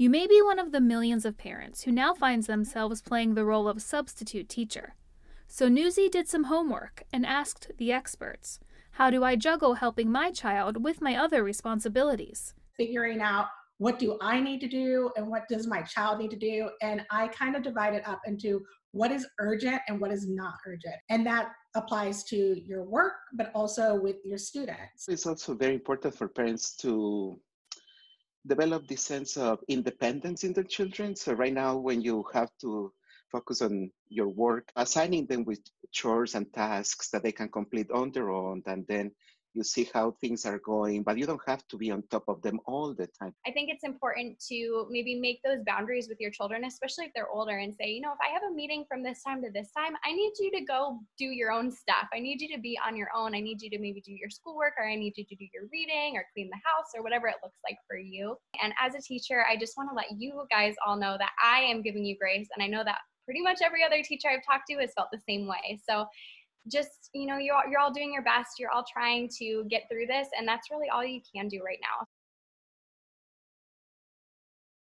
You may be one of the millions of parents who now finds themselves playing the role of substitute teacher. So Newsy did some homework and asked the experts, how do I juggle helping my child with my other responsibilities? Figuring out what do I need to do and what does my child need to do? And I kind of divide it up into what is urgent and what is not urgent. And that applies to your work, but also with your students. It's also very important for parents to develop this sense of independence in their children. So right now, when you have to focus on your work, assigning them with chores and tasks that they can complete on their own, and then you see how things are going, but you don't have to be on top of them all the time. I think it's important to maybe make those boundaries with your children, especially if they're older, and say, you know, if I have a meeting from this time to this time, I need you to go do your own stuff. I need you to be on your own. I need you to maybe do your schoolwork, or I need you to do your reading or clean the house or whatever it looks like for you. And as a teacher, I just want to let you guys all know that I am giving you grace. And I know that pretty much every other teacher I've talked to has felt the same way. So just, you know, you're all doing your best. You're all trying to get through this, and that's really all you can do right now.